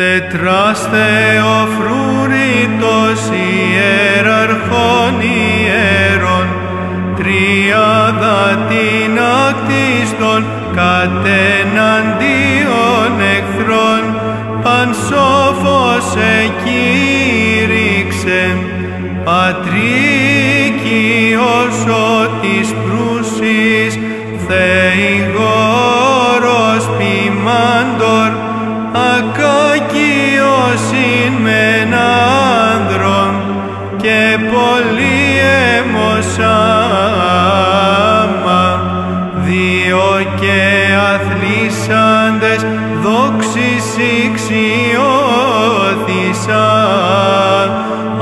Τετράς Θεοφρούρητος ιεραρχών ιερών, τριάδα την ακτίστων κατεναντίον εχθρών, πανσόφος εκήρυξε, Πατρίκιος ο της Προύσης, Θεηγόρος ποιμάντορ, ακάκιος ειν μεν άνδρον και πολύαιμος άμα, δύο και αθλήσαντες δόξης ηξιώθησαν.